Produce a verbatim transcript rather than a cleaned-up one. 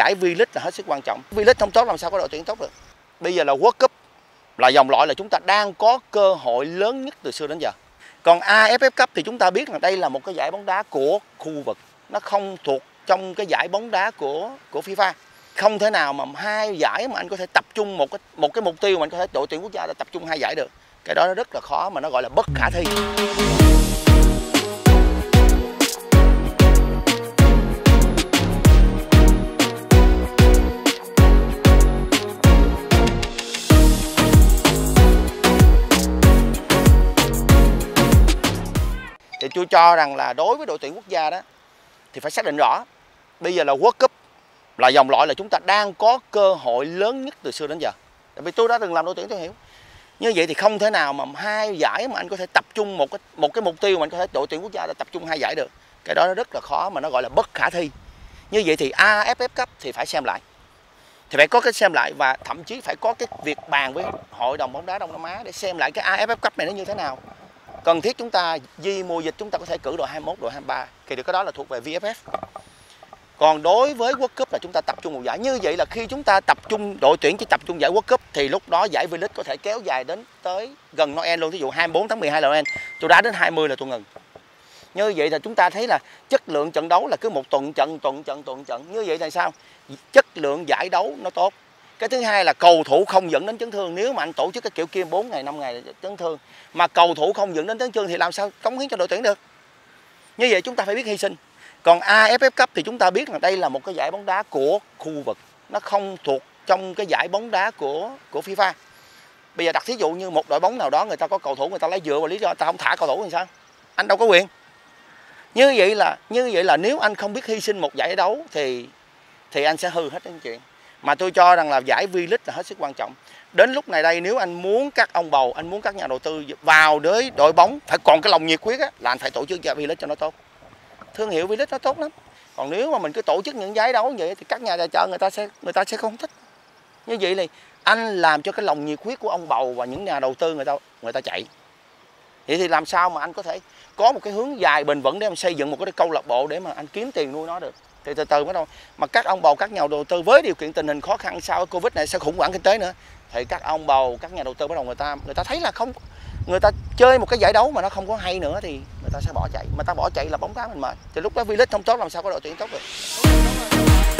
giải V-League là hết sức quan trọng. V-League không tốt làm sao có đội tuyển tốt được. Bây giờ là World Cup, là dòng loại là chúng ta đang có cơ hội lớn nhất từ xưa đến giờ. Còn a ép ép Cup thì chúng ta biết là đây là một cái giải bóng đá của khu vực, nó không thuộc trong cái giải bóng đá của của FIFA. Không thể nào mà hai giải mà anh có thể tập trung một cái một cái mục tiêu mà anh có thể đội tuyển quốc gia là tập trung hai giải được. Cái đó nó rất là khó, mà nó gọi là bất khả thi. Thì tôi cho rằng là đối với đội tuyển quốc gia đó thì phải xác định rõ. Bây giờ là World Cup, là dòng loại là chúng ta đang có cơ hội lớn nhất từ xưa đến giờ. Tại vì tôi đã từng làm đội tuyển tôi hiểu. Như vậy thì không thể nào mà hai giải mà anh có thể tập trung một cái một cái mục tiêu mà anh có thể đội tuyển quốc gia là tập trung hai giải được. Cái đó nó rất là khó, mà nó gọi là bất khả thi. Như vậy thì a ép ép Cup thì phải xem lại. Thì phải có cái xem lại, và thậm chí phải có cái việc bàn với Hội đồng bóng đá Đông Nam Á để xem lại cái a ép ép Cup này nó như thế nào. Cần thiết chúng ta di mùa dịch chúng ta có thể cử đội hai mươi mốt, đội hai mươi ba, thì cái đó là thuộc về vê ép ép. Còn đối với World Cup là chúng ta tập trung một giải. Như vậy là khi chúng ta tập trung đội tuyển chỉ tập trung giải World Cup thì lúc đó giải V-League có thể kéo dài đến tới gần Noel luôn. Ví dụ hai mươi bốn tháng mười hai là Noel, tôi đá đến hai mươi là tôi ngừng. Như vậy là chúng ta thấy là chất lượng trận đấu là cứ một tuần trận tuần trận tuần trận. Như vậy là sao? Chất lượng giải đấu nó tốt. Cái thứ hai là cầu thủ không dẫn đến chấn thương. Nếu mà anh tổ chức cái kiểu kia bốn ngày, năm ngày là chấn thương, mà cầu thủ không dẫn đến chấn thương thì làm sao cống hiến cho đội tuyển được. Như vậy chúng ta phải biết hy sinh. Còn a ép ép Cup thì chúng ta biết là đây là một cái giải bóng đá của khu vực, nó không thuộc trong cái giải bóng đá của của FIFA. Bây giờ đặt thí dụ như một đội bóng nào đó người ta có cầu thủ, người ta lấy dựa vào lý do người ta không thả cầu thủ thì sao? Anh đâu có quyền. Như vậy là như vậy là nếu anh không biết hy sinh một giải đấu thì thì anh sẽ hư hết cái chuyện. Mà tôi cho rằng là giải V-League là hết sức quan trọng. Đến lúc này đây nếu anh muốn các ông bầu, anh muốn các nhà đầu tư vào đới đội bóng phải còn cái lòng nhiệt huyết á, là anh phải tổ chức giải V-League cho nó tốt. Thương hiệu V-League nó tốt lắm. Còn nếu mà mình cứ tổ chức những giải đấu vậy thì các nhà tài trợ người ta sẽ người ta sẽ không thích. Như vậy thì anh làm cho cái lòng nhiệt huyết của ông bầu và những nhà đầu tư người ta người ta chạy. Vậy thì làm sao mà anh có thể có một cái hướng dài bền vững để mà xây dựng một cái câu lạc bộ để mà anh kiếm tiền nuôi nó được. Thì từ từ mới đâu mà các ông bầu, các nhà đầu tư với điều kiện tình hình khó khăn sau Covid này sẽ khủng hoảng kinh tế nữa, thì các ông bầu, các nhà đầu tư bắt đầu người ta người ta thấy là không, người ta chơi một cái giải đấu mà nó không có hay nữa thì người ta sẽ bỏ chạy, mà ta bỏ chạy là bóng đá mình mệt. Thì lúc đó V-League không tốt làm sao có đội tuyển tốt được.